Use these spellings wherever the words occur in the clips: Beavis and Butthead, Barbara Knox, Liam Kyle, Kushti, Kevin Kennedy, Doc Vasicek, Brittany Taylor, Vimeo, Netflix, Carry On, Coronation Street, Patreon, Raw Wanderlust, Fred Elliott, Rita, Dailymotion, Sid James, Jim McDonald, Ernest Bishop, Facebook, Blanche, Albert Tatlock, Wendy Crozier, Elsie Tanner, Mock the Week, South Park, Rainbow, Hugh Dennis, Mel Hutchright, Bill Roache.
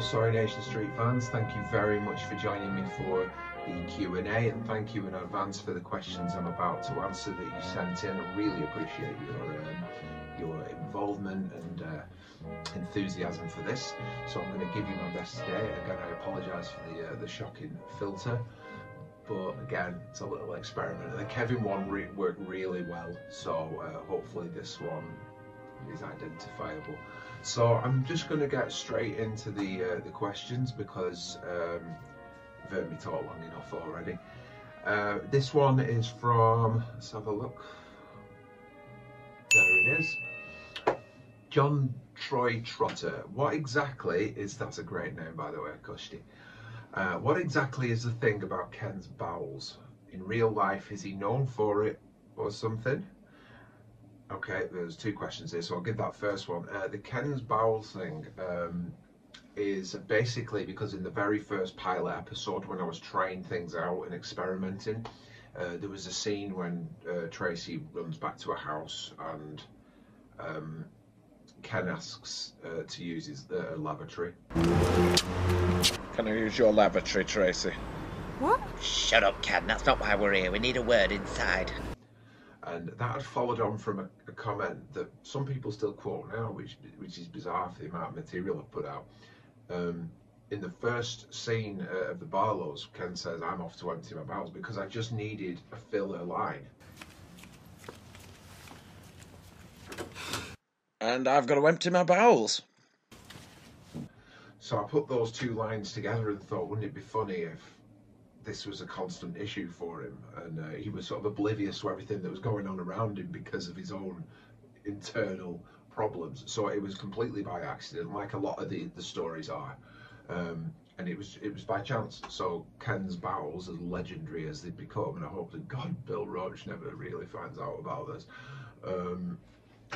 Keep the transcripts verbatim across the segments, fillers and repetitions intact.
fellow Coronation Street fans, thank you very much for joining me for the Q and A, and thank you in advance for the questions I'm about to answer that you sent in. I really appreciate your um, your involvement and uh, enthusiasm for this. So I'm going to give you my best today. Again, I apologise for the uh, the shocking filter, but again, it's a little experiment. The Kevin one re worked really well, so uh, hopefully this one is identifiable. So I'm just going to get straight into the uh, the questions because um, I've heard me talk long enough already. Uh, this one is from, let's have a look, there it is, John Troy Trotter. What exactly is, that's a great name by the way, Kushti. Uh, what exactly is the thing about Ken's bowels? In real life, is he known for it or something? Okay, there's two questions here, so I'll give that first one. Uh, the Ken's bowels thing um, is basically because in the very first pilot episode, when I was trying things out and experimenting, uh, there was a scene when uh, Tracy runs back to her house and um, Ken asks uh, to use his uh, lavatory. Can I use your lavatory, Tracy? What? Shut up, Ken, that's not why we're here. We need a word inside. And that had followed on from a, a comment that some people still quote now, which which is bizarre for the amount of material I've put out. Um, in the first scene uh, of the Barlows, Ken says, I'm off to empty my bowels, because I just needed a filler line. And I've got to empty my bowels. So I put those two lines together and thought, wouldn't it be funny if this was a constant issue for him, and uh, he was sort of oblivious to everything that was going on around him because of his own internal problems. So it was completely by accident, like a lot of the, the stories are, um, and it was it was by chance. So Ken's bowels, as legendary as they've become, and I hope that God Bill Roach never really finds out about this, um,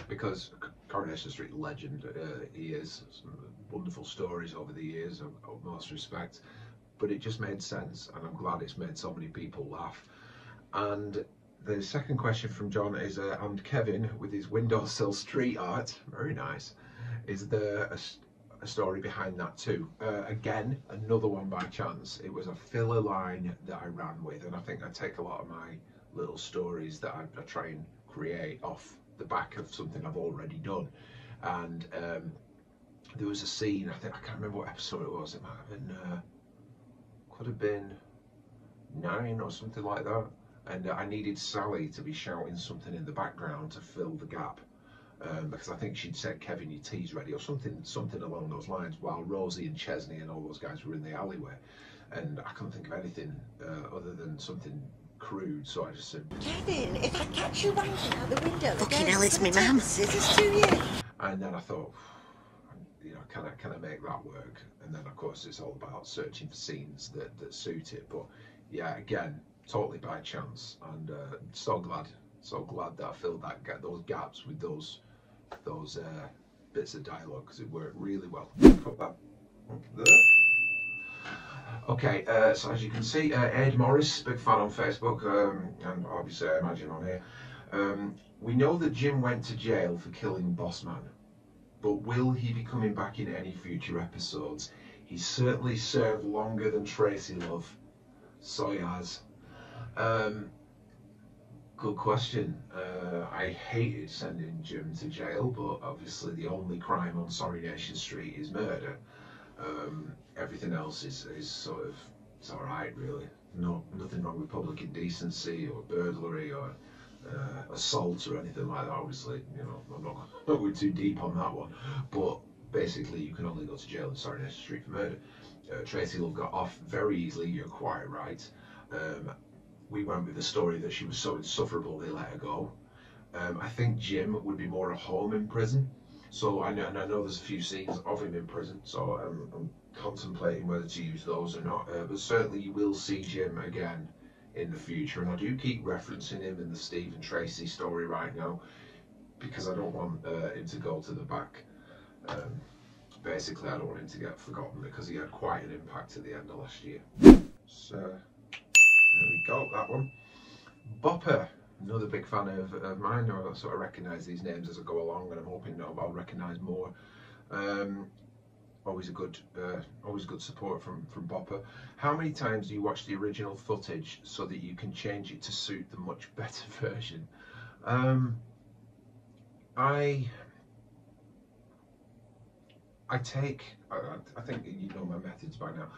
because Coronation Street legend uh, he is. Some wonderful stories over the years, of, of most respect. But it just made sense, and I'm glad it's made so many people laugh. And the second question from John is, uh, and Kevin, with his windowsill street art, very nice, is there a, a story behind that too? Uh, again, another one by chance. It was a filler line that I ran with, and I think I take a lot of my little stories that I, I try and create off the back of something I've already done. And um, there was a scene, I think, I can't remember what episode it was, it might have been, uh, could have been nine or something like that, and I needed Sally to be shouting something in the background to fill the gap, um, because I think she'd said, Kevin, your tea's ready, or something something along those lines, while Rosie and Chesney and all those guys were in the alleyway, and I couldn't think of anything uh, other than something crude, so I just said, Kevin, if I catch you wanking out the window, fucking hell, it's me mum, scissors to you. And then I thought, you know, can I, can I make that work? And then of course it's all about searching for scenes that, that suit it. But yeah, again, totally by chance, and uh, so glad, so glad that I filled that gap, those gaps with those those uh, bits of dialogue, because it worked really well. Put that up there. Okay, uh, so as you can see, uh, Ed Morris, big fan on Facebook, um, and obviously I imagine on here. Um, we know that Jim went to jail for killing Bossman, but will he be coming back in any future episodes? He certainly served longer than Tracy Love. Soyaz. Um, good question. Uh, I hated sending Jim to jail, but obviously the only crime on Coronation Street is murder. Um, everything else is, is sort of, it's all right really. No, nothing wrong with public indecency or burglary or Uh, assault or anything like that. Obviously, you know, I'm not, not going too deep on that one, but basically you can only go to jail in Coronation Street for murder. uh, Tracy Love got off very easily, you're quite right. Um, we went with the story that she was so insufferable they let her go. um, I think Jim would be more at home in prison, so I know, and I know there's a few scenes of him in prison, so I'm, I'm contemplating whether to use those or not, uh, but certainly you will see Jim again in the future, and I do keep referencing him in the Steve and Tracy story right now because I don't want uh, him to go to the back. Um, basically, I don't want him to get forgotten because he had quite an impact at the end of last year. So there we go, that one. Bopper, another big fan of, of mine. I sort of recognise these names as I go along, and I'm hoping I'll recognise more. Um, always a good, uh, always good support from from Bopper. How many times do you watch the original footage so that you can change it to suit the much better version? Um, I, I take. I, I think you know my methods by now.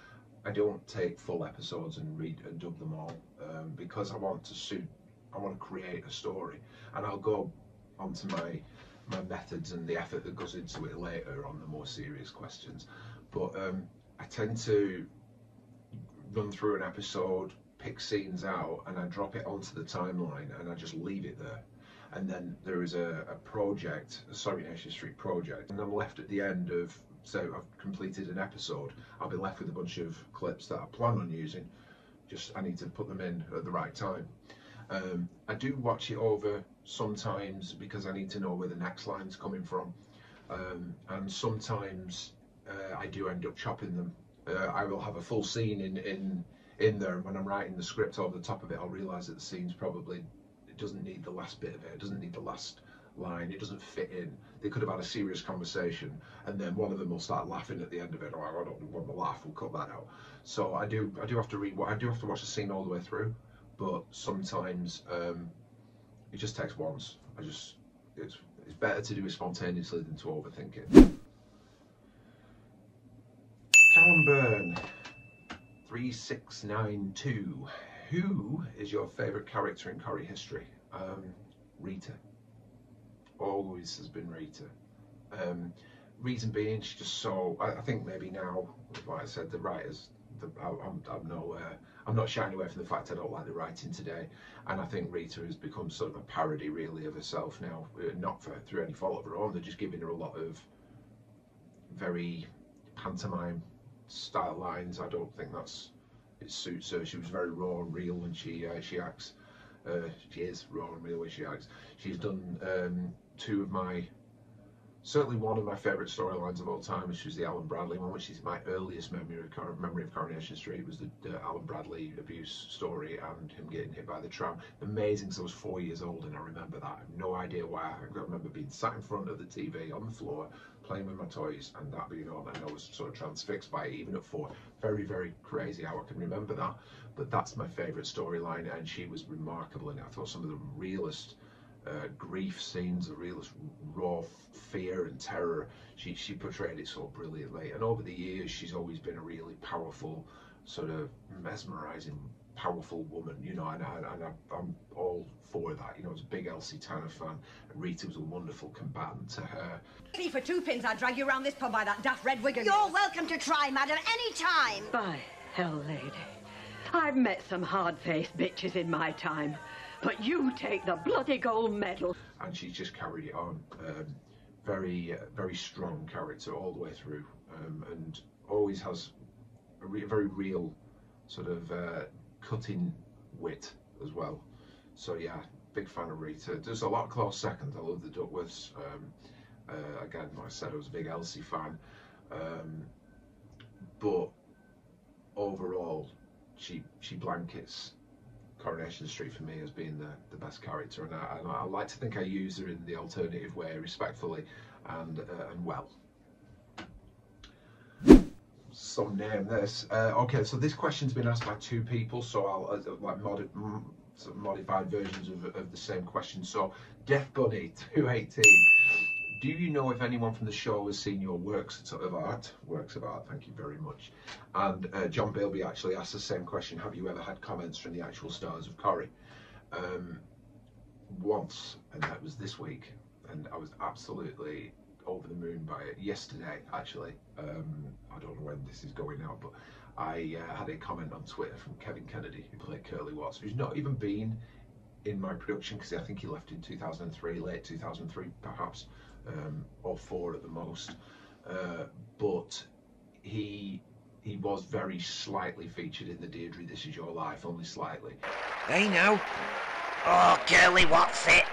I don't take full episodes and read and dub them all um, because I want to suit. I want to create a story, and I'll go onto my. my methods and the effort that goes into it later on the more serious questions, but um, I tend to run through an episode, pick scenes out, and I drop it onto the timeline and I just leave it there. And then there is a, a project, a Coronation Street project, and I'm left at the end of, so I've completed an episode, I'll be left with a bunch of clips that I plan on using, just I need to put them in at the right time. Um, I do watch it over sometimes because I need to know where the next line's coming from, um, and sometimes uh, I do end up chopping them. Uh, I will have a full scene in, in, in there, and when I'm writing the script over the top of it, I'll realise that the scene's probably, it doesn't need the last bit of it, it doesn't need the last line, it doesn't fit in. They could have had a serious conversation, and then one of them will start laughing at the end of it, or I don't want to laugh, we'll cut that out. So I do, I do have to read, I do have to watch the scene all the way through. But sometimes um, it just takes once. I just it's it's better to do it spontaneously than to overthink it. Callum Byrne, three six nine two. Who is your favourite character in Corrie history? Um, Rita. Always has been Rita. Um, reason being, she's just so. I, I think maybe now, like I said, the writers. The, I, I'm, I'm no. Uh, I'm not shying away from the fact I don't like the writing today, and I think Rita has become sort of a parody really of herself now, not for, through any fault of her own, they're just giving her a lot of very pantomime style lines. I don't think that's, it suits her. She was very raw and real when she uh, she acts, uh, she is raw and real when she acts. She's done um, two of my, certainly one of my favourite storylines of all time, which was the Alan Bradley one, which is my earliest memory of, memory of Coronation Street, was the uh, Alan Bradley abuse story and him getting hit by the tram. Amazing, because I was four years old and I remember that. I have no idea why. I remember being sat in front of the T V on the floor, playing with my toys, and that being on, and I was sort of transfixed by it even at four. Very, very crazy how I can remember that. But that's my favourite storyline, and she was remarkable in it. I thought some of the realest Uh, grief scenes, the realest raw fear and terror. She she portrayed it so brilliantly, and over the years she's always been a really powerful, sort of mesmerising, powerful woman. You know, and, I, and I, I'm all for that. You know, I was a big Elsie Tanner fan, and Rita was a wonderful combatant to her. For two pins, I'd drag you around this pub by that daft red wig. You're welcome to try, madam, any time. By hell, lady, I've met some hard-faced bitches in my time. But you take the bloody gold medal. And she's just carried it on. Um, very, uh, very strong character all the way through, um, and always has a re very real sort of uh, cutting wit as well. So yeah, big fan of Rita. There's a lot close second. I love the Duckworths. Um, uh, again, like I said, I was a big Elsie fan, um, but overall, she she blankets Coronation Street for me as being the, the best character, and I, and I like to think I use her in the alternative way, respectfully and uh, and well. Some name this. Uh, okay, so this question's been asked by two people, so I'll uh, like modi sort of modified versions of, of the same question. So, Death Bunny two eighteen. Do you know if anyone from the show has seen your works of art? Works of art, thank you very much. And uh, John Bilby actually asked the same question. Have you ever had comments from the actual stars of Corrie? Um, once, and that was this week. And I was absolutely over the moon by it. Yesterday, actually. Um, I don't know when this is going out, but I uh, had a comment on Twitter from Kevin Kennedy, who played Curly Watts, who's not even been in my production, because I think he left in two thousand three, late two thousand three perhaps. Um, or four at the most, uh, but he he was very slightly featured in the Deirdre This Is Your Life, only slightly. Hey now, oh Curly, what's it?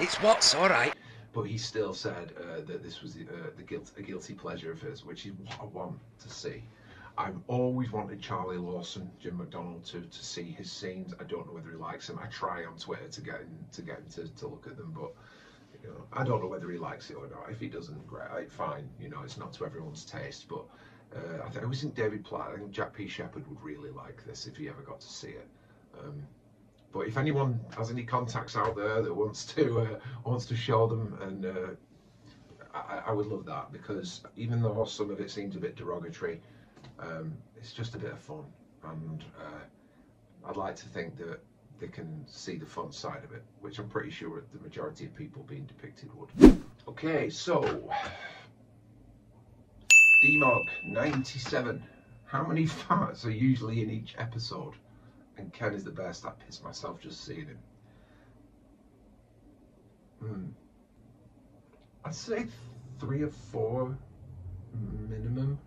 It's what's all right. But he still said uh, that this was the, uh, the guilt, a guilty pleasure of his, which is what I want to see. I've always wanted Charlie Lawson, Jim McDonald, to, to see his scenes. I don't know whether he likes them. I try on Twitter to get him to, get him to, to look at them, but you know, I don't know whether he likes it or not. If he doesn't, great, fine. You know, it's not to everyone's taste, but uh, I, th I always think David Platt, I think Jack P. Shepherd would really like this if he ever got to see it. Um, but if anyone has any contacts out there that wants to uh, wants to show them, and uh, I, I would love that, because even though some of it seems a bit derogatory, um, it's just a bit of fun, and uh, I'd like to think that they can see the fun side of it, which I'm pretty sure the majority of people being depicted would. Okay, so D-Mog ninety-seven. How many farts are usually in each episode? And Ken is the best. I pissed myself just seeing him. Hmm. I'd say three or four minimum,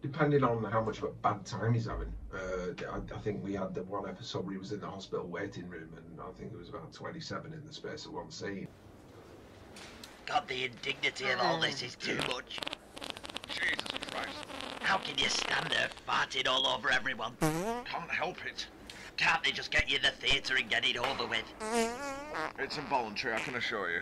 depending on how much of a bad time he's having. Uh, I, I think we had the one episode where he was in the hospital waiting room, and I think it was about twenty-seven in the space of one scene. God, the indignity of all this is too much. Jesus Christ. How can you stand there farting all over everyone? Can't help it. Can't they just get you in the theatre and get it over with? It's involuntary, I can assure you.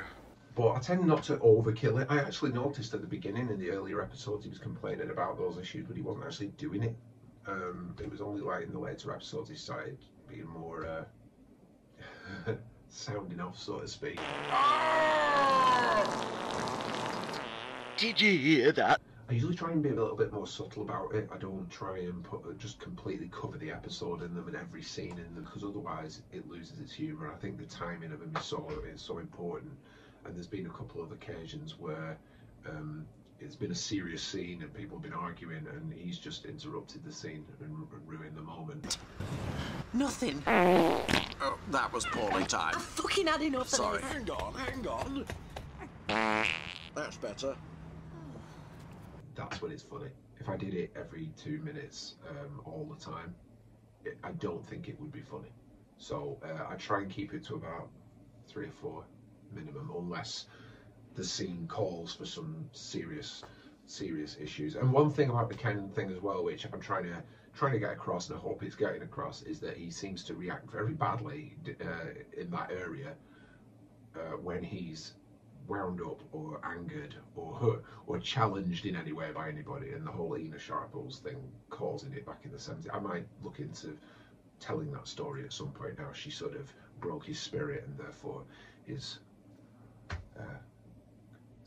But I tend not to overkill it. I actually noticed at the beginning, in the earlier episodes, he was complaining about those issues, but he wasn't actually doing it. Um, it was only like in the later episodes he started being more uh, sounding off, so to speak. Did you hear that? I usually try and be a little bit more subtle about it. I don't try and put, just completely cover the episode in them and every scene in them, because otherwise it loses its humour. I think the timing of them is so, is so important. And there's been a couple of occasions where um, it's been a serious scene and people have been arguing, and he's just interrupted the scene and ru ruined the moment. Nothing. Oh, that was poorly timed. I've fucking had enough. Sorry. Hang on, hang on. That's better. That's when it's funny. If I did it every two minutes um, all the time, it, I don't think it would be funny. So uh, I try and keep it to about three or four minimum, unless the scene calls for some serious serious issues. And one thing about the Ken thing as well, which I'm trying to trying to get across, and I hope it's getting across, is that he seems to react very badly uh, in that area uh, when he's wound up or angered or or challenged in any way by anybody, and the whole Ina Sharples thing causing it back in the seventies. I might look into telling that story at some point now. She sort of broke his spirit, and therefore his Uh,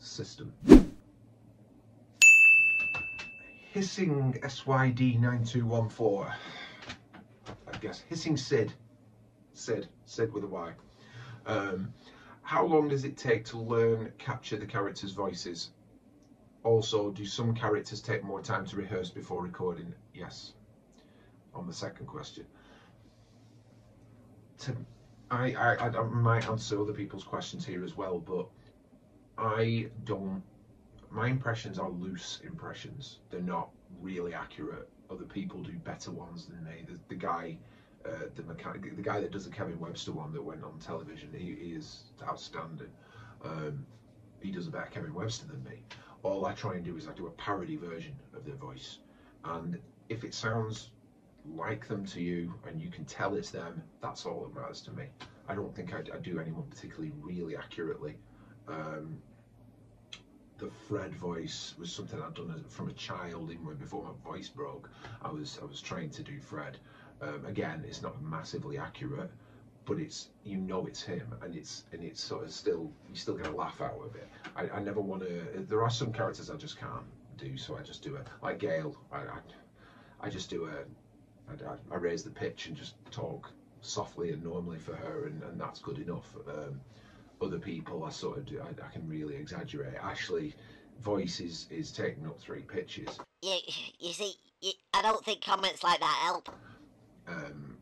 system. Hissing S Y D nine two one four. I guess Hissing Sid. Sid. Sid with a Y. Um, how long does it take to learn, capture the characters' voices? Also, do some characters take more time to rehearse before recording? Yes. On the second question. To, I, I, I might answer other people's questions here as well, but I don't, my impressions are loose impressions. They're not really accurate. Other people do better ones than me. The, the guy, uh, the mechanic, the guy that does the Kevin Webster one that went on television, he, he is outstanding. Um, he does a better Kevin Webster than me. All I try and do is I do a parody version of their voice. And if it sounds like them to you and you can tell it's them, that's all that matters to me. I don't think I, I do anyone particularly really accurately. Um, the Fred voice was something I'd done as, from a child, even when before my voice broke. I was I was trying to do Fred. Um, again, it's not massively accurate, but it's, you know, it's him, and it's and it's sort of still, you're still gonna laugh out of it. I, I never want to. There are some characters I just can't do, so I just do it like Gail. I I, I just do a I, I raise the pitch and just talk softly and normally for her, and, and that's good enough. Um, Other people, I sort of do. I, I can really exaggerate. Ashley, voice is, is taking up three pitches. You, you see, you, I don't think comments like that help. Um,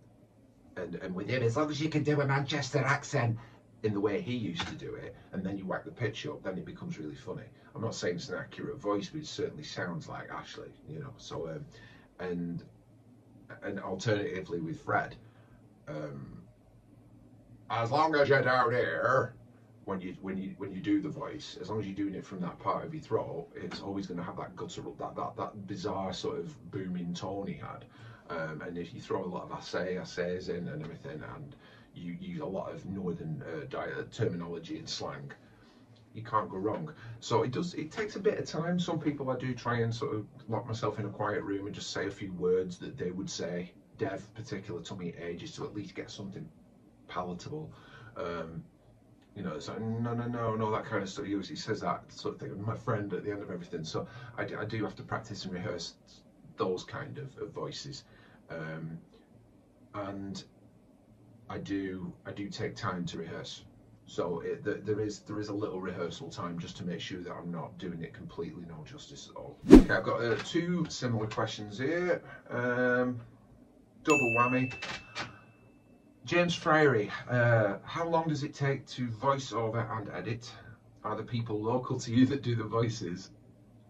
and and with him, as long as you can do a Manchester accent in the way he used to do it, and then you whack the pitch up, then it becomes really funny. I'm not saying it's an accurate voice, but it certainly sounds like Ashley, you know. So, um, and and alternatively with Fred, um, as long as you're down here. When you when you when you do the voice, as long as you're doing it from that part of your throat, it's always going to have that guttural, that that that bizarre sort of booming tone he had. Um, and if you throw a lot of assay, assays in and everything, and you use a lot of northern uh, dialect terminology and slang, you can't go wrong. So it does, it takes a bit of time. Some people, I do try and sort of lock myself in a quiet room and just say a few words that they would say, Dev particular to me at ages, to at least get something palatable. Um, you know, it's like, no, no, no, no, that kind of stuff. He usually says that sort of thing, my friend, at the end of everything. So I do, I do have to practice and rehearse those kind of, of voices. Um, and I do, I do take time to rehearse. So it, th there is there is a little rehearsal time just to make sure that I'm not doing it completely no justice at all. Okay, I've got uh, two similar questions here. Um, double whammy. James Freyry, uh, how long does it take to voice over and edit? Are the people local to you that do the voices?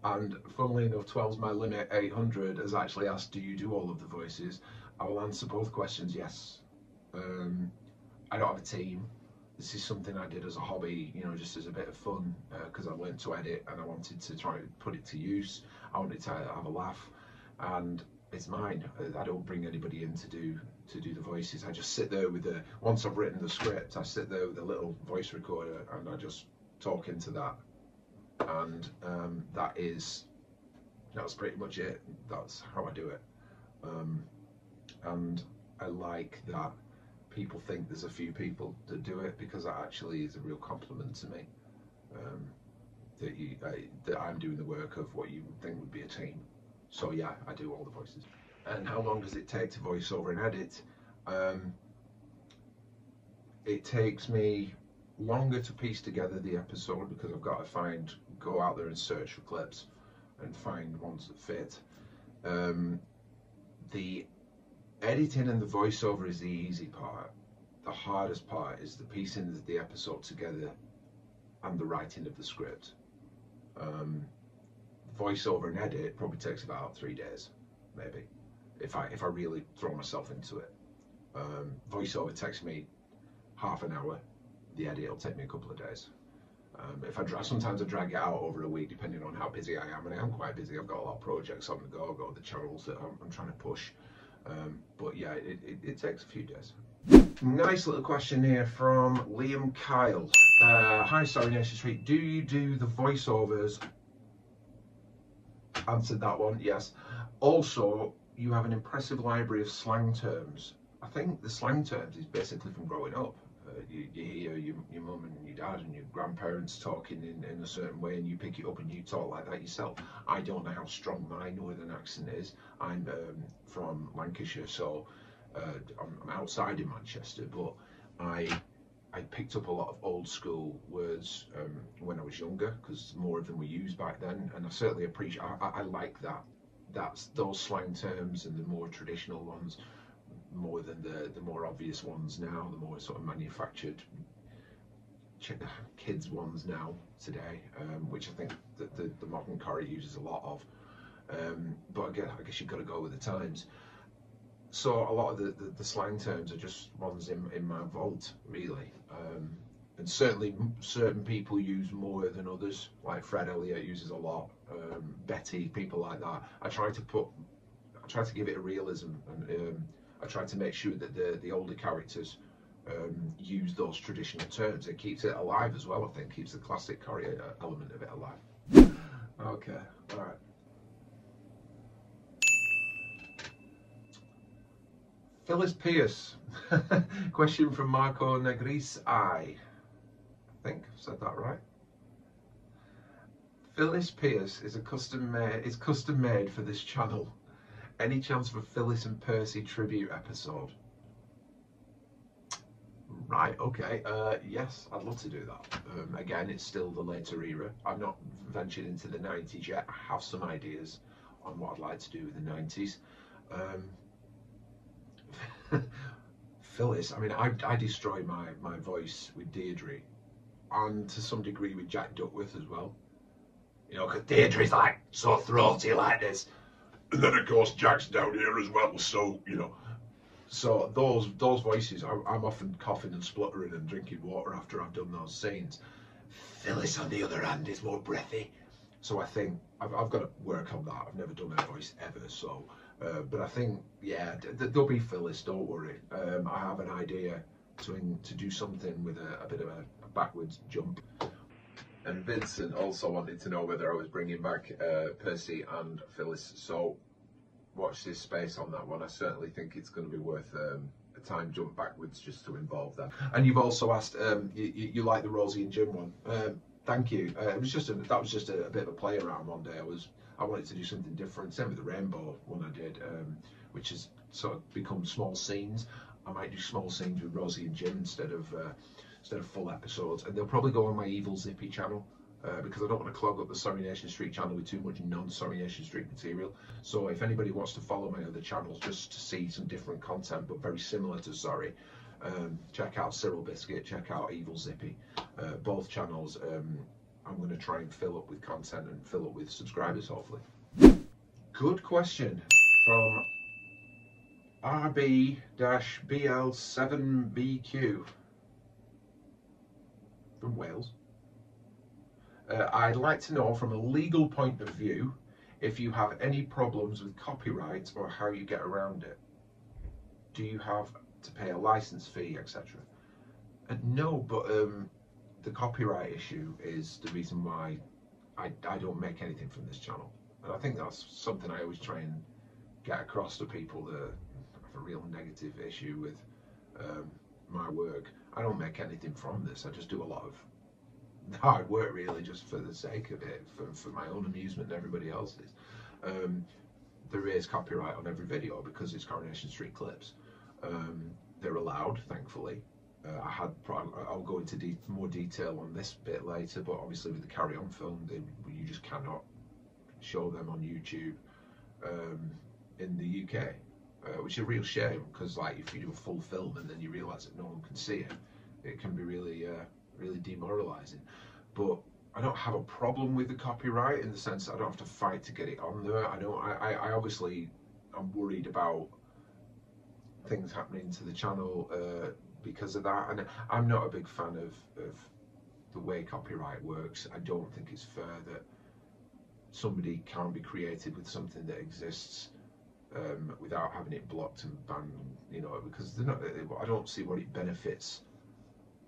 And funnily enough, twelve's my limit, eight hundred has actually asked, do you do all of the voices? I will answer both questions, yes. Um, I don't have a team. This is something I did as a hobby, you know, just as a bit of fun, because uh, I learned to edit and I wanted to try to put it to use. I wanted to have a laugh, and it's mine. I don't bring anybody in to do to do the voices. I just sit there with the, once I've written the script, I sit there with a little voice recorder and I just talk into that, and um, that is, that's pretty much it. That's how I do it, um, and I like that. People think there's a few people that do it, because that actually is a real compliment to me, um, that you I, that I'm doing the work of what you would think would be a team. So yeah, I do all the voices. And how long does it take to voice over and edit? Um, it takes me longer to piece together the episode, because I've got to find, go out there and search for clips and find ones that fit. Um, the Editing and the voiceover is the easy part. The hardest part is the piecing the episode together and the writing of the script. Um, voiceover and edit probably takes about three days, maybe, if I if I really throw myself into it. Um, voiceover takes me half an hour. The edit will take me a couple of days. Um, if I dra sometimes I drag it out over a week, depending on how busy I am, and I am quite busy. I've got a lot of projects on the go. I've got the channels that I'm, I'm trying to push. Um, but yeah, it, it, it takes a few days. Nice little question here from Liam Kyle. Uh, hi, Coronation Street. Do you do the voiceovers? Answered that one, yes. Also, you have an impressive library of slang terms. I think the slang terms is basically from growing up. Uh, you, you hear your, your mum and your dad and your grandparents talking in, in a certain way, and you pick it up and you talk like that yourself. I don't know how strong my northern accent is. I'm um, from Lancashire, so uh, I'm, I'm outside in Manchester, but I I picked up a lot of old school words um, when I was younger, because more of them were used back then, and I certainly appreciate, I, I, I like that. That's those slang terms and the more traditional ones, more than the the more obvious ones now, the more sort of manufactured kids ones now today, um, which I think that the, the modern Corrie uses a lot of. Um, but again, I guess you've got to go with the times. So a lot of the, the, the slang terms are just ones in, in my vault, really. Um, and certainly certain people use more than others, like Fred Elliott uses a lot, um, Betty, people like that. I try to put, I try to give it a realism, and um, I try to make sure that the, the older characters um, use those traditional terms. It keeps it alive as well, I think. It keeps the classic Corrie element of it alive. Okay, all right. Phyllis Pierce, question from Marco Negris I. I think I've said that right. Phyllis Pierce is a custom made, is custom made for this channel. Any chance for Phyllis and Percy tribute episode? Right, okay, uh, yes, I'd love to do that. Um, again, it's still the later era. I've not ventured into the nineties yet. I have some ideas on what I'd like to do with the nineties. Um, Phyllis, I mean, I, I destroy my, my voice with Deirdre, and to some degree with Jack Duckworth as well. You know, because Deirdre's like so throaty like this. And then of course Jack's down here as well, so you know. So those those voices, I'm, I'm often coughing and spluttering and drinking water after I've done those scenes. Phyllis, on the other hand, is more breathy. So I think I've, I've got to work on that. I've never done her voice ever, so. Uh, but I think yeah, th there'll be Phyllis. Don't worry. Um, I have an idea to in, to do something with a, a bit of a, a backwards jump. Uh, And Vincent also wanted to know whether I was bringing back uh, Percy and Phyllis. So watch this space on that one. I certainly think it's going to be worth um, a time jump backwards just to involve that. And you've also asked, um, you, you, you like the Rosie and Jim one. Um, thank you. Uh, it was just a, that was just a, a bit of a play around one day. I was I wanted to do something different. Same with the Rainbow one I did, um, which has sort of become small scenes. I might do small scenes with Rosie and Jim instead of uh, instead of full episodes, and they'll probably go on my Evil Zippy channel uh, because I don't want to clog up the Coronation Street channel with too much non-Coronation Street material. So if anybody wants to follow my other channels just to see some different content but very similar to Sorry, um, check out Cyril Biscuit, check out Evil Zippy, uh, both channels. Um, I'm going to try and fill up with content and fill up with subscribers hopefully. Good question from R B B L seven B Q from Wales. Uh, I'd like to know from a legal point of view if you have any problems with copyright or how you get around it. Do you have to pay a license fee, et cetera? Uh, no, but um, the copyright issue is the reason why I, I don't make anything from this channel. And I think that's something I always try and get across to people that have a real negative issue with um, my work. I don't make anything from this. I just do a lot of hard work really just for the sake of it, for, for my own amusement and everybody else's. Um, there is copyright on every video because it's Coronation Street clips. Um, they're allowed, thankfully. Uh, I had I'll go into de more detail on this bit later, but obviously with the Carry On film, they, you just cannot show them on YouTube. Um, in the U K, uh, which is a real shame because like if you do a full film and then you realise that no one can see it, it can be really uh, really demoralising. But I don't have a problem with the copyright in the sense that I don't have to fight to get it on there. I don't, I, I obviously I'm worried about things happening to the channel uh, because of that, and I'm not a big fan of, of the way copyright works. I don't think it's fair that somebody can't be creative with something that exists Um, without having it blocked and banned, you know, because they're not, I don't see what it benefits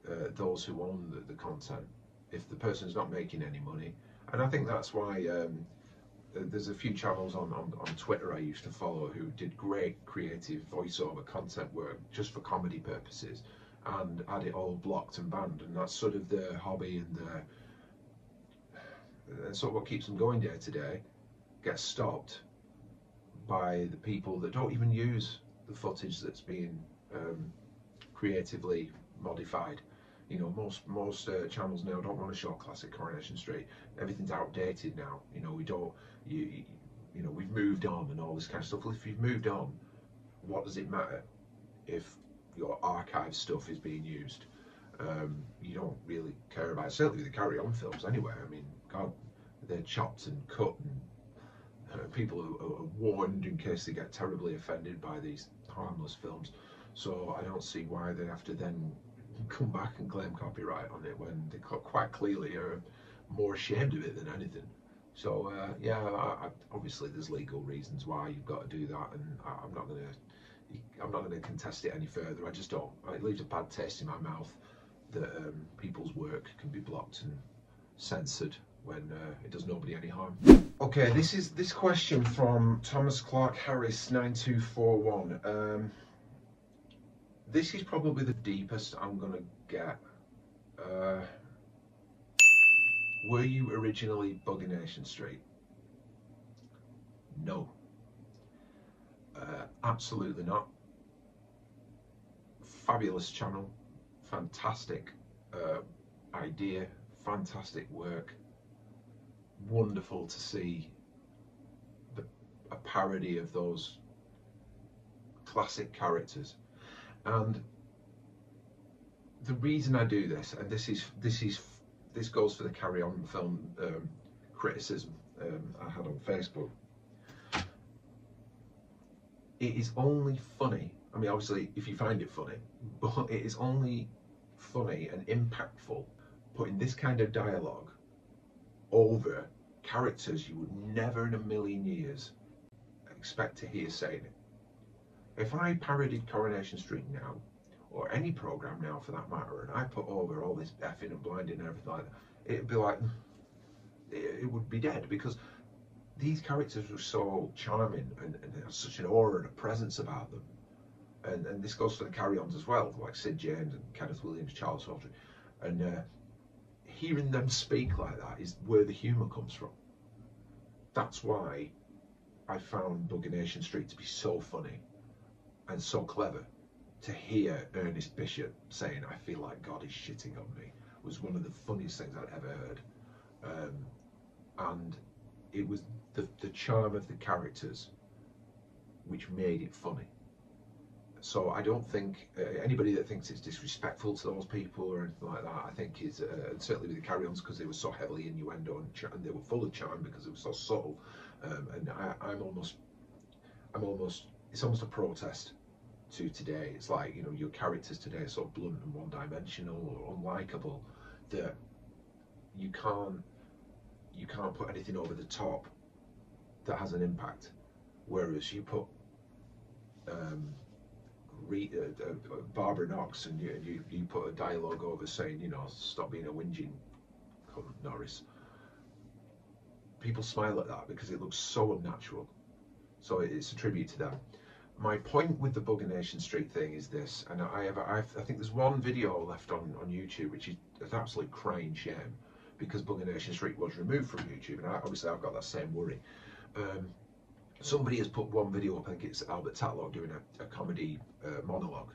uh, those who own the, the content if the person's not making any money. And I think that's why um, there's a few channels on, on, on Twitter I used to follow who did great creative voiceover content work just for comedy purposes and had it all blocked and banned, and that's sort of their hobby and their, that's sort of what keeps them going day to day, gets stopped by the people that don't even use the footage that's being um, creatively modified. You know, most most uh, channels now don't want to show classic Coronation Street. Everything's outdated now. You know, we don't. You you know, we've moved on and all this kind of stuff. Well, if you've moved on, what does it matter if your archive stuff is being used? Um, you don't really care about it. Certainly with the Carry On films, anyway. I mean, God, they're chopped and cut and. Uh, people are, are warned in case they get terribly offended by these harmless films, so I don't see why they have to then come back and claim copyright on it when they quite clearly are more ashamed of it than anything. So uh, yeah, I, I, obviously there's legal reasons why you've got to do that, and I, I'm not going to I'm not going to contest it any further. I just don't. It leaves a bad taste in my mouth that um, people's work can be blocked and censored when uh, it does nobody any harm. Okay, this is this question from Thomas Clark Harris nine two four one. Um, this is probably the deepest I'm gonna get. Uh, were you originally Coronation Street? No, uh, absolutely not. Fabulous channel, fantastic uh, idea, fantastic work. Wonderful to see the, a parody of those classic characters. And the reason I do this, and this is this is this goes for the Carry On film um, criticism um, I had on Facebook, it is only funny, I mean obviously if you find it funny, but it is only funny and impactful putting this kind of dialogue over characters you would never in a million years expect to hear saying it. If I parodied Coronation Street now, or any program now for that matter, and I put over all this effing and blinding and everything like that, it'd be like, it would be dead, because these characters were so charming and, and there was such an aura and a presence about them. And, and this goes to the carry-ons as well, like Sid James and Kenneth Williams, Charles Hawtrey. And uh, hearing them speak like that is where the humour comes from. That's why I found Coronation Street to be so funny and so clever. To hear Ernest Bishop saying, "I feel like God is shitting on me," was one of the funniest things I'd ever heard. Um, and it was the, the charm of the characters which made it funny. So I don't think uh, anybody that thinks it's disrespectful to those people or anything like that, I think is, uh, and certainly with the carry-ons, because they were so heavily innuendo and, ch and they were full of charm because it was so subtle. Um, and I, I'm almost, I'm almost, it's almost a protest to today. It's like, you know, your characters today are so blunt and one-dimensional or unlikable that you can't, you can't put anything over the top that has an impact. Whereas you put, um, Rita, uh, Barbara Knox, and you, you you put a dialogue over saying, you know, "Stop being a whinging cunt, Norris." People smile at that because it looks so unnatural. So it's a tribute to that. My point with the Coronation Street thing is this, and I have I've, I think there's one video left on on YouTube which is an absolute crying shame, because Coronation Street was removed from YouTube, and I, obviously I've got that same worry. Um, Somebody has put one video up, I think it's Albert Tatlock doing a, a comedy uh, monologue,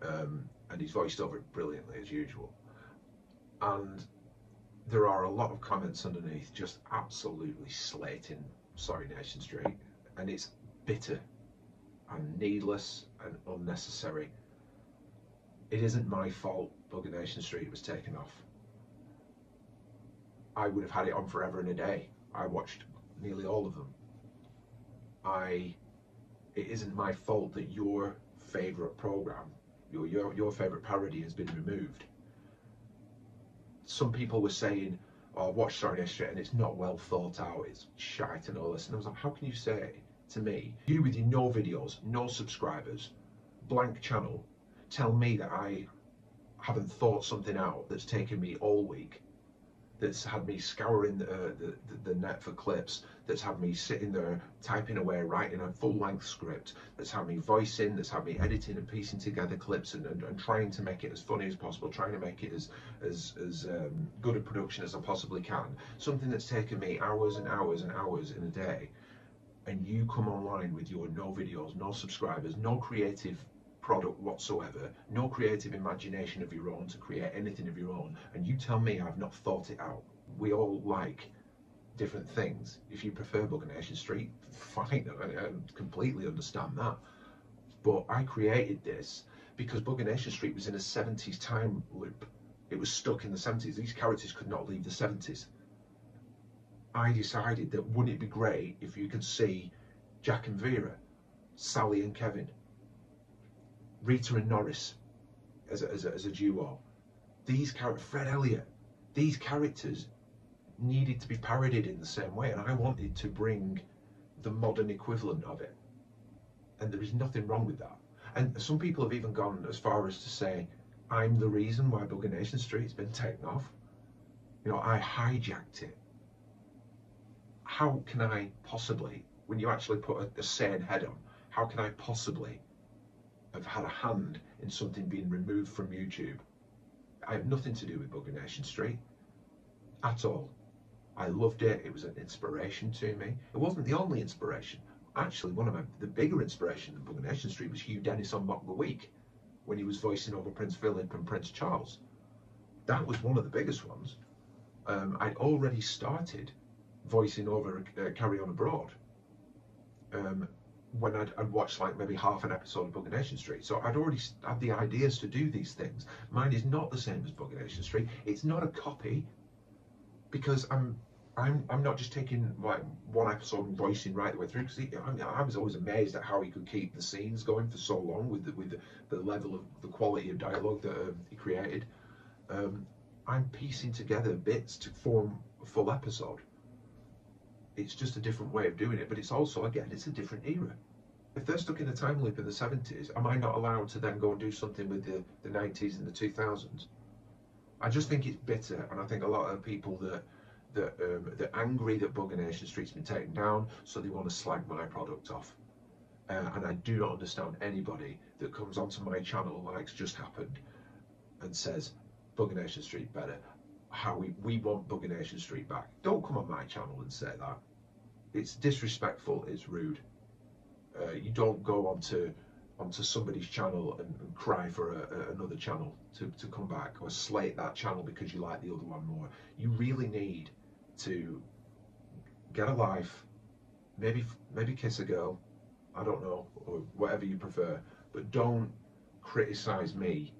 um, and he's voiced over it brilliantly as usual. And there are a lot of comments underneath just absolutely slating Coronation Street, and it's bitter and needless and unnecessary. It isn't my fault Coronation Street was taken off. I would have had it on forever and a day. I watched nearly all of them. I, it isn't my fault that your favourite programme, your, your, your favourite parody has been removed. Some people were saying, "Oh, I've watched Coronation Street and it's not well thought out, it's shite and all this." And I was like, how can you say to me, you with your no videos, no subscribers, blank channel, tell me that I haven't thought something out that's taken me all week, that's had me scouring the, uh, the, the net for clips, that's had me sitting there typing away, writing a full-length script, that's had me voicing, that's had me editing and piecing together clips and, and, and trying to make it as funny as possible, trying to make it as, as, as um, good a production as I possibly can. Something that's taken me hours and hours and hours in a day, and you come online with your no videos, no subscribers, no creative product whatsoever, no creative imagination of your own to create anything of your own, and you tell me I've not thought it out. We all like different things. If you prefer Coronation Street, fine, I completely understand that. But I created this because Coronation Street was in a seventies time loop. It was stuck in the seventies. These characters could not leave the seventies. I decided that wouldn't it be great if you could see Jack and Vera, Sally and Kevin, Rita and Norris as a, as a, as a duo, these characters, Fred Elliott, these characters needed to be parodied in the same way, and I wanted to bring the modern equivalent of it, and there is nothing wrong with that. And some people have even gone as far as to say, I'm the reason why Coronation Street's been taken off, you know, I hijacked it. How can I possibly, when you actually put a, a sane head on, how can I possibly have had a hand in something being removed from YouTube? I have nothing to do with Coronation Street at all. I loved it. It was an inspiration to me. It wasn't the only inspiration. Actually, one of my, the bigger inspiration than Coronation Street was Hugh Dennis on Mock the Week, when he was voicing over Prince Philip and Prince Charles. That was one of the biggest ones. Um, I'd already started voicing over uh, Carry On Abroad. Um, when I'd, I'd watched like maybe half an episode of Coronation Street. So I'd already had the ideas to do these things. Mine is not the same as Coronation Street. It's not a copy, because I'm I'm I'm not just taking like one episode and voicing right the way through. Because I, mean, I was always amazed at how he could keep the scenes going for so long with the, with the, the level of the quality of dialogue that um, he created. Um, I'm piecing together bits to form a full episode. It's just a different way of doing it, but it's also, again, it's a different era. If they're stuck in a time loop in the seventies, am I not allowed to then go and do something with the, the nineties and the two thousands? I just think it's bitter, and I think a lot of people that that um, they're angry that Coronation Street's been taken down, so they want to slag my product off. Uh, and I do not understand anybody that comes onto my channel like's just happened and says Coronation Street better. How we we want Coronation Street back. Don't come on my channel and say that. It's disrespectful. It's rude. Uh, you don't go onto onto somebody's channel and, and cry for a, a, another channel to to come back, or slate that channel because you like the other one more. You really need to get a life. Maybe maybe kiss a girl. I don't know, or whatever you prefer. But don't criticize me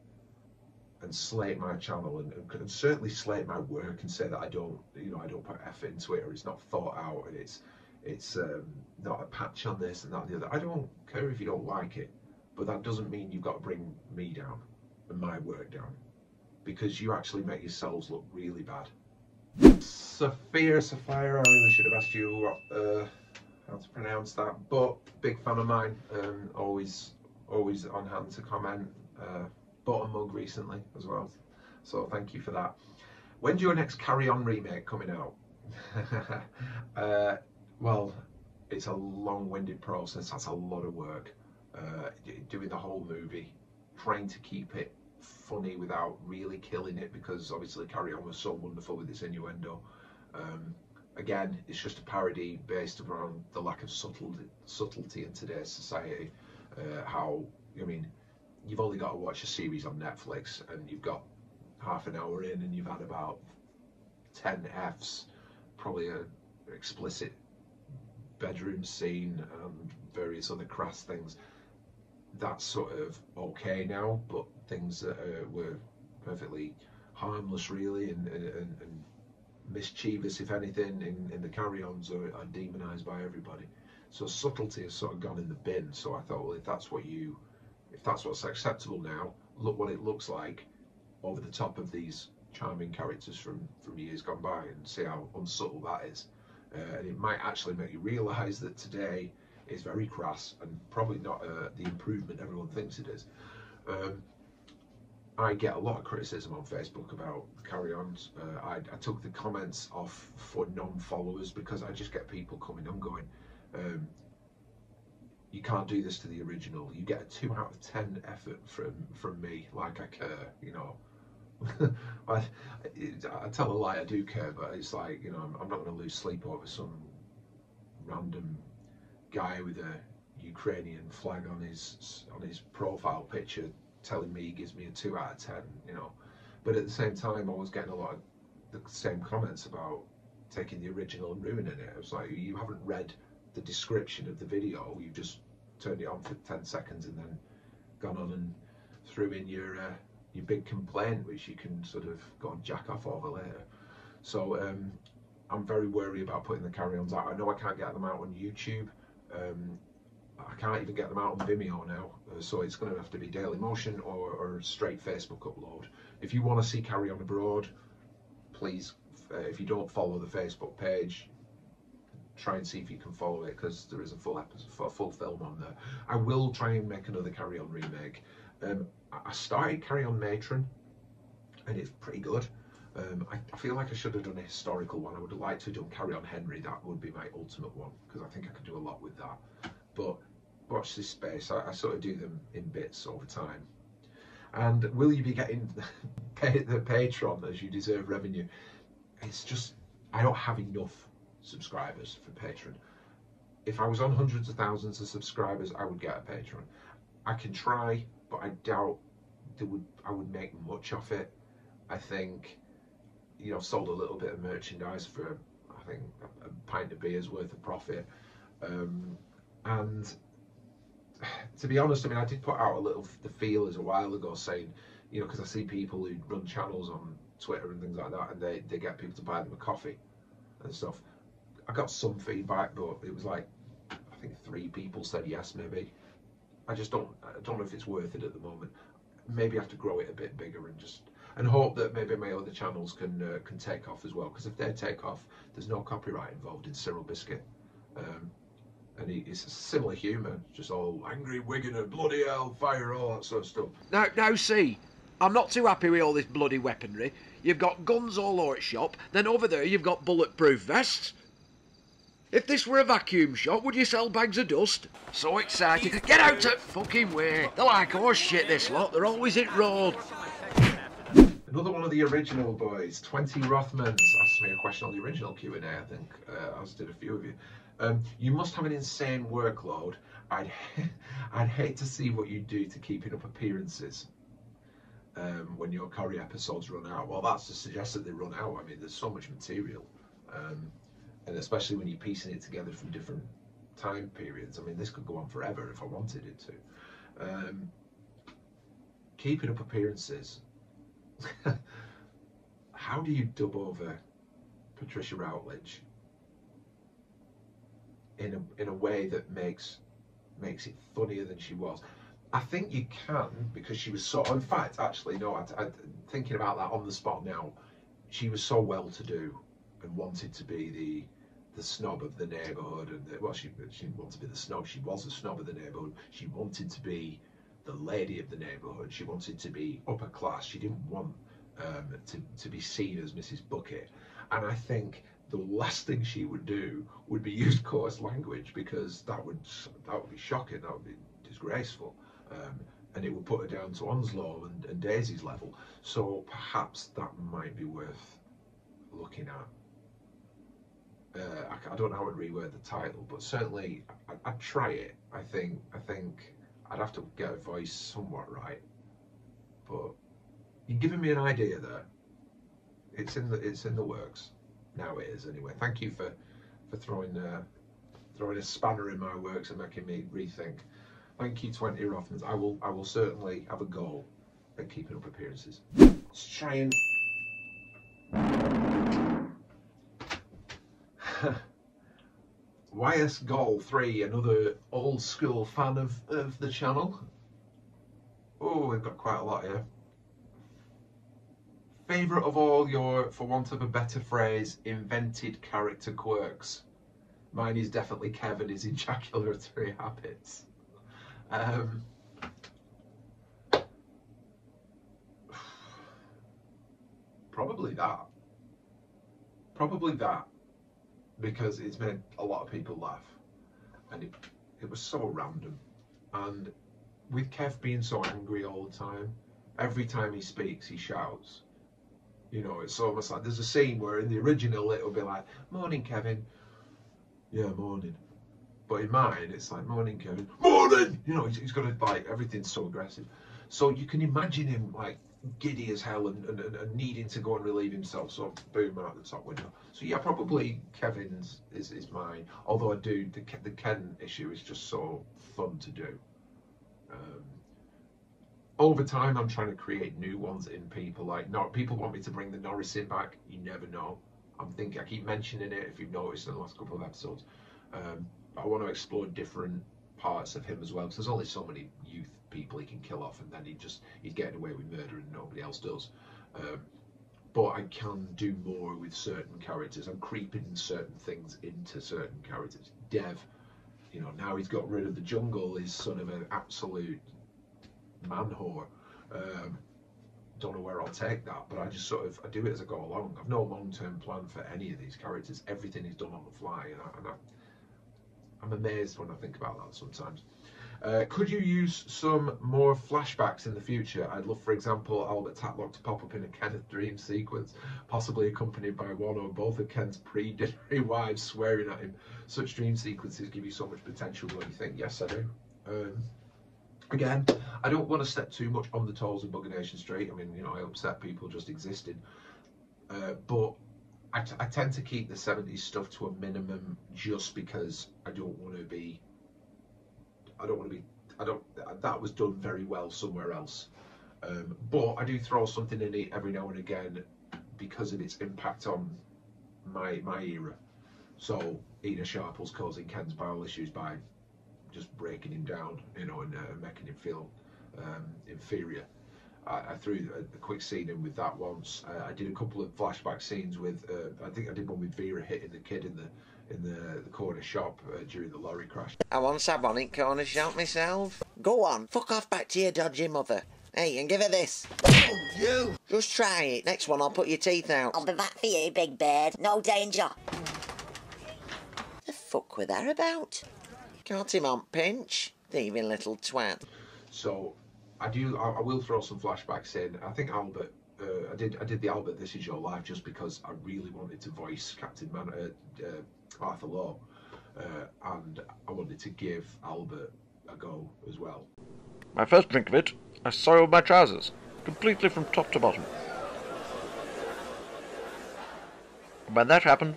and slate my channel, and, and, and certainly slate my work, and say that I don't, you know, I don't put effort into it, or it's not thought out, and it's, it's um, not a patch on this and that and the other. I don't care if you don't like it, but that doesn't mean you've got to bring me down and my work down, because you actually make yourselves look really bad. Sophia, Sophia, I really should have asked you what, uh, how to pronounce that, but big fan of mine, um, always, always on hand to comment. Uh, Bought a mug recently as well, so thank you for that. When's your next Carry On remake coming out? uh, well, it's a long-winded process. That's a lot of work. Uh, doing the whole movie, trying to keep it funny without really killing it, because obviously Carry On was so wonderful with its innuendo. Um, again, it's just a parody based around the lack of subtlety, subtlety in today's society. Uh, how, I mean, you've only got to watch a series on Netflix, and you've got half an hour in and you've had about ten F's, probably an explicit bedroom scene and various other crass things. That's sort of okay now, but things that uh, were perfectly harmless really, and, and, and mischievous if anything, in, in the carry-ons are, are demonized by everybody. So subtlety has sort of gone in the bin. So I thought, well, if that's what you If that's what's acceptable now, look what it looks like over the top of these charming characters from, from years gone by, and see how unsubtle that is. Uh, and it might actually make you realise that today is very crass and probably not uh, the improvement everyone thinks it is. Um, I get a lot of criticism on Facebook about carry-ons. Uh, I, I took the comments off for non-followers, because I just get people coming and going, um, you can't do this to the original. You get a two out of ten effort from from me. Like I care, you know. I, I tell a lie, I do care, but it's like, you know, I'm, I'm not going to lose sleep over some random guy with a Ukrainian flag on his on his profile picture telling me he gives me a two out of ten, you know. But at the same time, I was getting a lot of the same comments about taking the original and ruining it. It was like, you haven't read the description of the video, you just turned it on for ten seconds and then gone on and threw in your uh, your big complaint, which you can sort of go and jack off over later. So um, I'm very wary about putting the carry-ons out. I know I can't get them out on YouTube. Um, I can't even get them out on Vimeo now, so it's going to have to be Dailymotion or, or straight Facebook upload. If you want to see Carry On Abroad, please, uh, if you don't follow the Facebook page, try and see if you can follow it, because there is a full episode, a full film on there. I will try and make another Carry On remake. Um, I started Carry On Matron, and it's pretty good. Um, I, I feel like I should have done a historical one. I would have liked to have done Carry On Henry. That would be my ultimate one, because I think I could do a lot with that. But watch this space. I, I sort of do them in bits over time. And will you be getting pay, the Patreon as you deserve revenue? It's just, I don't have enough subscribers for Patreon. If I was on hundreds of thousands of subscribers, I would get a Patreon. I can try, but I doubt there would I would make much of it. I think, you know, I've sold a little bit of merchandise for, I think, a, a pint of beer's worth of profit. Um, and to be honest, I mean, I did put out a little the feelers a while ago, saying, you know, because I see people who run channels on Twitter and things like that, and they, they get people to buy them a coffee and stuff. I got some feedback, but it was like, I think three people said yes, maybe. I just don't, I don't know if it's worth it at the moment. Maybe I have to grow it a bit bigger and just, and hope that maybe my other channels can uh, can take off as well. Because if they take off, there's no copyright involved in Cyril Biscuit. Um, and he, it's a similar humour, just all angry Wigan and bloody hell, fire, all that sort of stuff. Now, now see, I'm not too happy with all this bloody weaponry. you've got guns all over its shop, then over there you've got bulletproof vests. If this were a vacuum shop, would you sell bags of dust? So excited. Get out of fucking way. They're like horse shit, this lot. They're always hit road. Another one of the original boys, twenty Rothmans, asked me a question on the original Q and A, I think, uh, as did a few of you. Um, you must have an insane workload. I'd, I'd hate to see what you do to keeping up appearances um, when your Corrie episodes run out. Well, that's to suggest that they run out. I mean, there's so much material. Um, and especially when you're piecing it together from different time periods. I mean, this could go on forever if I wanted it to. Um, keeping up appearances. How do you dub over Patricia Routledge in a in a way that makes makes it funnier than she was? I think you can, because she was so. In fact, actually, no. I, I, thinking about that on the spot now, she was so well-to-do and wanted to be the the snob of the neighbourhood. And the, well, she she didn't want to be the snob. She was the snob of the neighbourhood. She wanted to be the lady of the neighbourhood. She wanted to be upper class. She didn't want um, to, to be seen as Missus Bucket. And I think the last thing she would do would be use coarse language, because that would that would be shocking, that would be disgraceful. Um, and it would put her down to Onslow and, and Daisy's level. So perhaps that might be worth looking at. Uh, I, I don't know how to reword the title, but certainly I, I'd try it. I think, I think, I'd have to get a voice somewhat right, but you're giving me an idea there. It's in the it's in the works. Now it is anyway. Thank you for for throwing uh, throwing a spanner in my works and making me rethink. Thank you, twenty Rothmans. I will I will certainly have a go at keeping up appearances. Let's try and Y S Goal three, another old school fan of, of the channel. Oh, we've got quite a lot here. Favourite of all your, for want of a better phrase, invented character quirks. Mine is definitely Kevin, his ejaculatory habits. Um, probably that. Probably that. Because it's made a lot of people laugh, and it, it was so random. And with Kev being so angry all the time, every time he speaks he shouts, you know, it's almost like there's a scene where in the original it'll be like, morning Kevin, yeah morning, but in mine it's like, morning Kevin, morning, you know, he's, he's got to, like, everything's so aggressive. So you can imagine him like giddy as hell and, and, and needing to go and relieve himself, so boom, out the top window. So yeah, probably Kevin's is, is mine, although I do, the, the Ken issue is just so fun to do. Um, over time I'm trying to create new ones in people, like, no, people want me to bring the Norris in back, you never know. I'm thinking, I keep mentioning it if you've noticed in the last couple of episodes, um, but I want to explore different parts of him as well, because there's only so many youth people he can kill off, and then he just he's getting away with murder and nobody else does. Um, but I can do more with certain characters. I'm creeping certain things into certain characters. Dev, you know, now he's got rid of the jungle, he's sort of an absolute man whore. Um, don't know where I'll take that, but I just sort of I do it as I go along. I've no long-term plan for any of these characters. Everything is done on the fly, and I, and I I'm amazed when I think about that sometimes. Uh, could you use some more flashbacks in the future? I'd love, for example, Albert Tatlock to pop up in a Kenneth dream sequence, possibly accompanied by one or both of Ken's pre-dinnery wives swearing at him. Such dream sequences give you so much potential, don't you think? Yes, I do. Um, again, I don't want to step too much on the toes of Coronation Street. I mean, you know, I upset people just existed. Uh, but I, t I tend to keep the seventies stuff to a minimum, just because I don't want to be, I don't want to be, I don't, that was done very well somewhere else. Um, but I do throw something in it every now and again because of its impact on my my era. So Ina Sharple's causing Ken's bowel issues by just breaking him down, you know, and uh, making him feel um, inferior. I threw a quick scene in with that once. Uh, I did a couple of flashback scenes with. Uh, I think I did one with Vera hitting the kid in the in the, the corner shop uh, during the lorry crash. I once had one in corner shop myself. Go on, fuck off back to your dodgy mother. Hey, and give her this. Oh, you! Just try it. Next one, I'll put your teeth out. I'll be back for you, big bird. No danger. The fuck were that about? Got him on pinch. Thieving little twat. So, I do. I, I will throw some flashbacks in. I think Albert. Uh, I did. I did the Albert. This Is Your Life just because I really wanted to voice Captain Man, uh, uh, Arthur Lowe, uh, and I wanted to give Albert a go as well. My first drink of it, I soiled my trousers completely from top to bottom. And when that happened,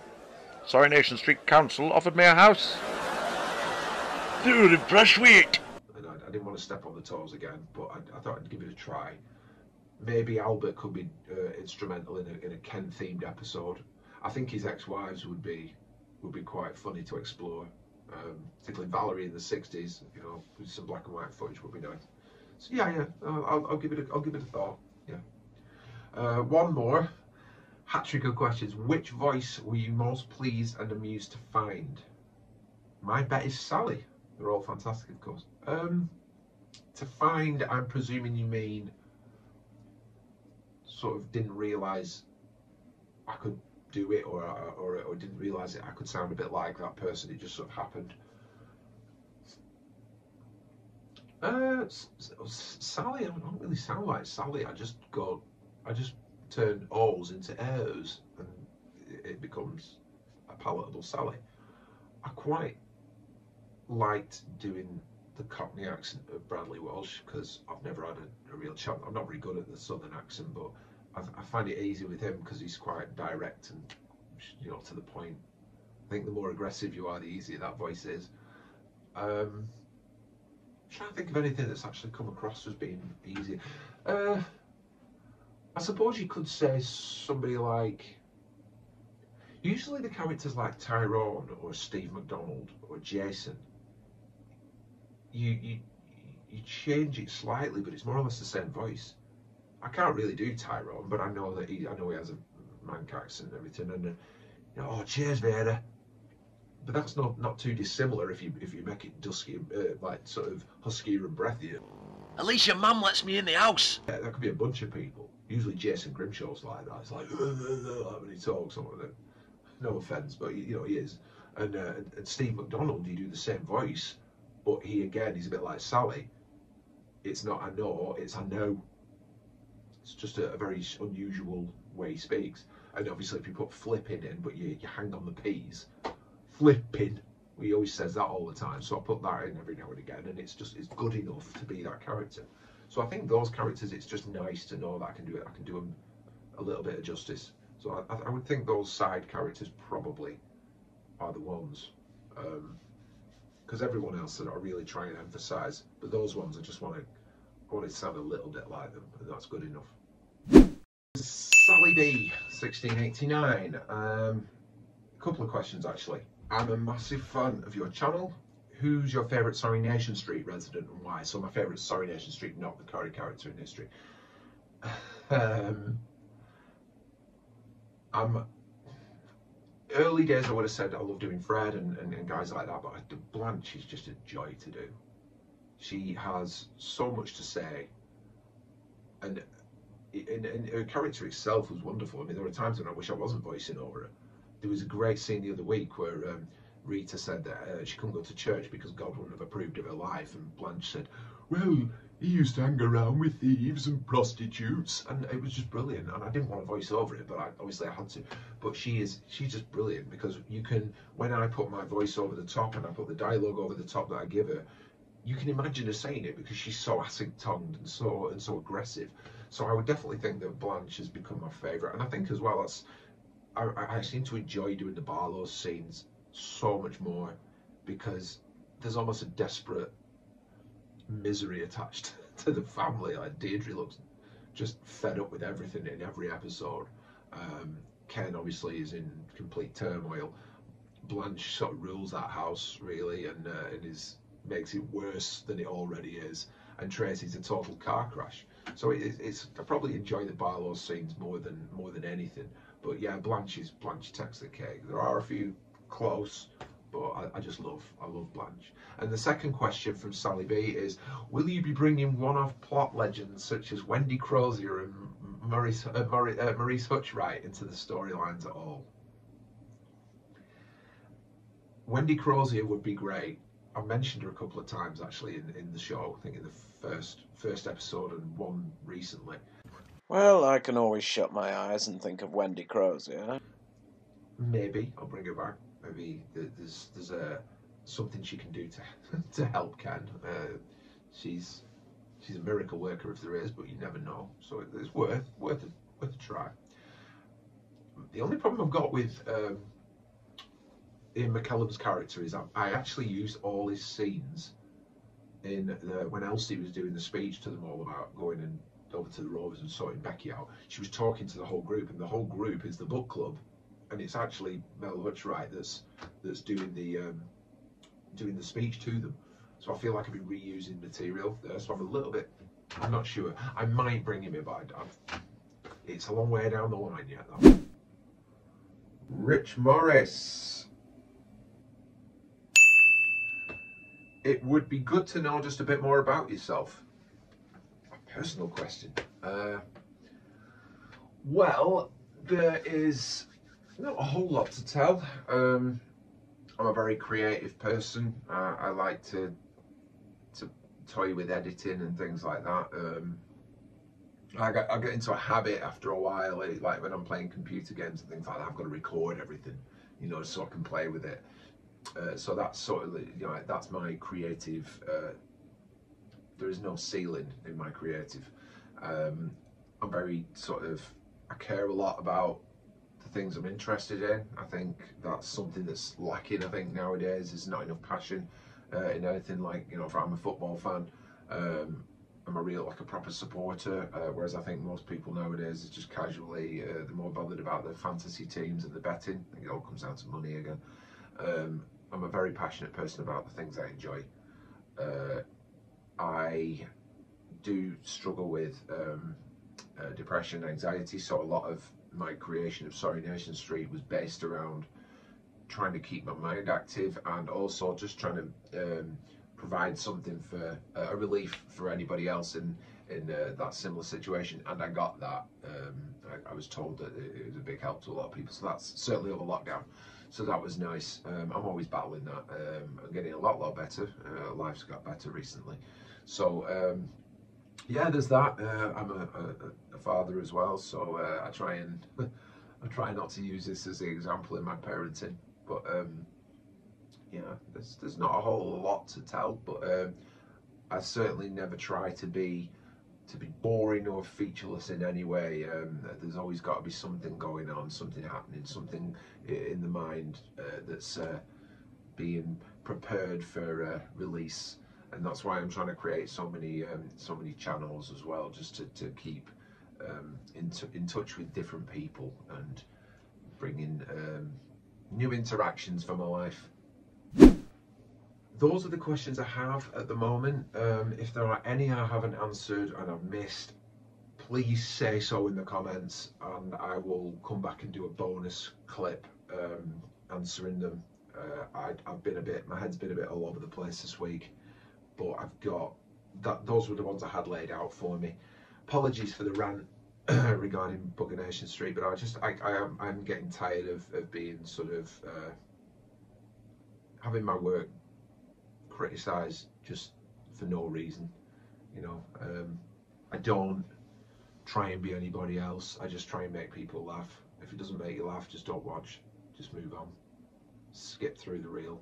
Coronation Street Council offered me a house. Through the brushwood. And I, I didn't want to step on the toes again, but I, I thought I'd give it a try. Maybe Albert could be uh, instrumental in a, in a Ken-themed episode. I think his ex-wives would be would be quite funny to explore. Um, particularly Valerie in the sixties, you know, with some black and white footage would be nice. So yeah, yeah, I'll, I'll give it a, I'll give it a thought. Yeah. Uh, one more hat trick of questions. Which voice were you most pleased and amused to find? My bet is Sally. They're all fantastic, of course. Um, to find, I'm presuming you mean. Sort of didn't realise I could do it, or or, or didn't realise it. I could sound a bit like that person. It just sort of happened. Uh, Sally, I don't really sound like Sally. I just go, I just turn O's into O's, and it becomes a palatable Sally. I quite liked doing the Cockney accent of Bradley Walsh because I've never had a, a real chance. I'm not very good at the Southern accent, but I, I find it easy with him because he's quite direct and, you know, to the point. I think the more aggressive you are, the easier that voice is. Um, I'm trying to think of anything that's actually come across as being easy. Uh, I suppose you could say somebody like. Usually the characters like Tyrone or Steve McDonald or Jason. You, you you change it slightly, but it's more or less the same voice. I can't really do Tyrone, but I know that he I know he has a Manc accent and everything. And uh, you know, oh, cheers, Vader. But that's not not too dissimilar if you if you make it dusky, uh, like sort of huskier and breathier. At least your mum lets me in the house. Yeah, that could be a bunch of people. Usually Jason Grimshaw's like that. It's like, like when he talks, something like that. No offense, but you know he is. And uh, and Steve McDonald, you do the same voice. But he, again, he's a bit like Sally. It's not I know, it's I know. It's just a, a very unusual way he speaks. And obviously if you put flipping in, but you, you hang on the P's. Flipping. He always says that all the time. So I put that in every now and again. And it's just, it's good enough to be that character. So I think those characters, it's just nice to know that I can do it. I can do them a little bit of justice. So I, I would think those side characters probably are the ones. Um, Because everyone else that I really try and emphasise, but those ones I just want to, I want to sound a little bit like them, and that's good enough. Sally B, sixteen eighty-nine. Um, a couple of questions actually. I'm a massive fan of your channel. Who's your favourite Coronation Street resident and why? So my favourite Coronation Street, not the Corrie character in history. Um, I'm. Early days I would have said I love doing Fred and, and, and guys like that, but Blanche is just a joy to do. She has so much to say, and, and, and her character itself was wonderful. I mean, there were times when I wish I wasn't voicing over her. There was a great scene the other week where um, Rita said that uh, she couldn't go to church because God wouldn't have approved of her life, and Blanche said, well, he used to hang around with thieves and prostitutes, and it was just brilliant. And I didn't want to voice over it, but I, obviously I had to. But she is, she's just brilliant because you can, when I put my voice over the top and I put the dialogue over the top that I give her, you can imagine her saying it because she's so acid-tongued and so and so aggressive. So I would definitely think that Blanche has become my favourite, and I think as well that's, I, I seem to enjoy doing the Barlow scenes so much more because there's almost a desperate misery attached to the family. Like Deirdre looks just fed up with everything in every episode. um, Ken obviously is in complete turmoil. Blanche sort of rules that house really, and, uh, and is, makes it worse than it already is, and Tracy's a total car crash. So it, it's I probably enjoy the Barlow scenes more than more than anything, but yeah, Blanche is Blanche takes the cake. There are a few close but I, I just love, I love Blanche. And the second question from Sally B is, will you be bringing one-off plot legends such as Wendy Crozier and Maurice, uh, Maurice, uh, Maurice Hutchright into the storylines at all? Wendy Crozier would be great. I mentioned her a couple of times actually in, in the show, I think in the first first episode and one recently. Well, I can always shut my eyes and think of Wendy Crozier. Maybe I'll bring her back. Maybe there's there's a something she can do to to help Ken. Uh, she's she's a miracle worker if there is, but you never know. So it's worth worth a, worth a try. The only problem I've got with um, Ian McKellen's character is I, I actually used all his scenes in the, when Elsie was doing the speech to them all about going and over to the Rovers and sorting Becky out. She was talking to the whole group, and the whole group is the book club, and it's actually Mel Hutchright that's that's doing the um, doing the speech to them. So I feel like I've been reusing material there. So I'm a little bit, I'm not sure. I might bring him in, but I've, it's a long way down the line yet. Though. Rich Morris. It would be good to know just a bit more about yourself. A personal question. Uh, well, there is not a whole lot to tell. Um, I'm a very creative person. Uh, I like to to toy with editing and things like that. Um, I, get, I get into a habit after a while, like when I'm playing computer games and things like that, I've got to record everything, you know, so I can play with it. Uh, so that's sort of, you know, that's my creative, uh, there is no ceiling in my creative. Um, I'm very sort of, I care a lot about the things I'm interested in. I think that's something that's lacking, I think, nowadays. There's not enough passion uh, in anything. Like, you know, if I'm a football fan, um, I'm a real, like a proper supporter, uh, whereas I think most people nowadays is just casually, uh, they're more bothered about their fantasy teams and the betting. I think it all comes down to money again. Um, I'm a very passionate person about the things I enjoy. Uh, I do struggle with um, uh, depression and anxiety, so a lot of my creation of Coronation Street was based around trying to keep my mind active and also just trying to um, provide something for uh, a relief for anybody else in, in uh, that similar situation, and I got that. Um, I, I was told that it was a big help to a lot of people, so that's certainly over lockdown. So that was nice. Um, I'm always battling that. Um, I'm getting a lot, lot better. Uh, life's got better recently. So, um, yeah, there's that. Uh, I'm a, a, a father as well, so uh, I try and I try not to use this as an example in my parenting. But um, yeah, there's there's not a whole lot to tell. But um, I certainly never try to be to be boring or featureless in any way. Um, there's always got to be something going on, something happening, something in the mind uh, that's uh, being prepared for uh, release, and that's why I'm trying to create so many um, so many channels as well, just to, to keep um, in, in touch with different people and bring in um, new interactions for my life. Those are the questions I have at the moment. Um, if there are any I haven't answered and I've missed, please say so in the comments and I will come back and do a bonus clip um, answering them. Uh, I, I've been a bit, my head's been a bit all over the place this week, but I've got, that. those were the ones I had laid out for me. Apologies for the rant regarding Coronation Street, but I just, I, I am, I'm getting tired of, of being sort of, uh, having my work criticised just for no reason, you know. um, I don't try and be anybody else, I just try and make people laugh. If it doesn't make you laugh, just don't watch, just move on, skip through the reel,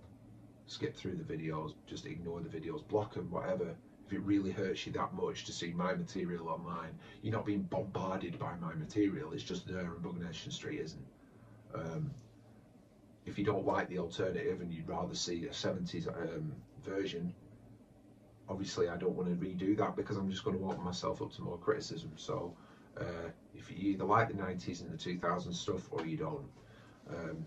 skip through the videos, just ignore the videos, block them, whatever. If it really hurts you that much to see my material online, you're not being bombarded by my material, it's just there and Coronation Street isn't. Um, if you don't like the alternative and you'd rather see a seventies um, version, obviously I don't want to redo that because I'm just going to open myself up to more criticism. So uh, if you either like the nineties and the two thousands stuff or you don't, um,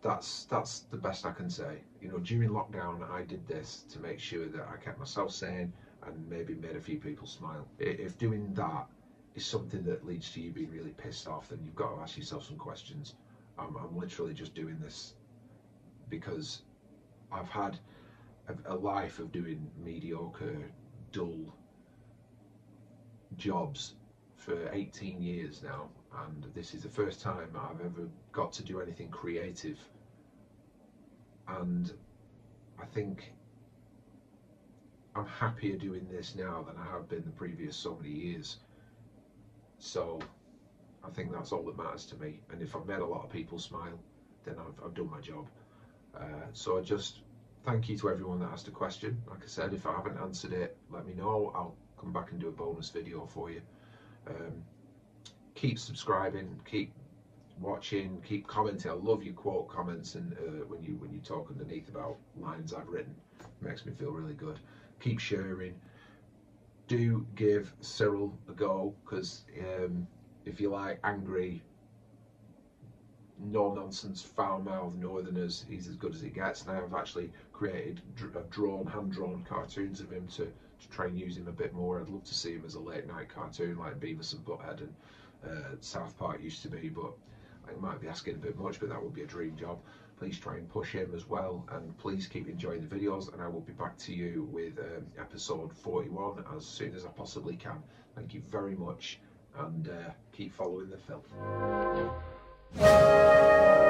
that's that's the best I can say. You know, during lockdown I did this to make sure that I kept myself sane and maybe made a few people smile. If doing that is something that leads to you being really pissed off, then you've got to ask yourself some questions. I'm, I'm literally just doing this because I've had a, a life of doing mediocre, dull jobs for eighteen years now, and this is the first time I've ever got to do anything creative. And I think I'm happier doing this now than I have been the previous so many years. So I think that's all that matters to me. And if I've made a lot of people smile, then I've, I've done my job. Uh, so just thank you to everyone that asked a question. Like I said, if I haven't answered it, let me know. I'll come back and do a bonus video for you. Um, keep subscribing, keep watching, keep commenting. I love your quote comments, and uh, when you when you talk underneath about lines I've written, it makes me feel really good. Keep sharing. Do give Cyril a go, because um, if you like angry, no-nonsense, foul-mouthed northerners, he's as good as it gets. Now I've actually created, I've drawn, hand-drawn cartoons of him to, to try and use him a bit more. I'd love to see him as a late-night cartoon like Beavis and Butthead and uh, South Park used to be, but I might be asking a bit much, but that would be a dream job. Please try and push him as well, and please keep enjoying the videos, and I will be back to you with um, episode forty-one as soon as I possibly can. Thank you very much, and uh, keep following the film.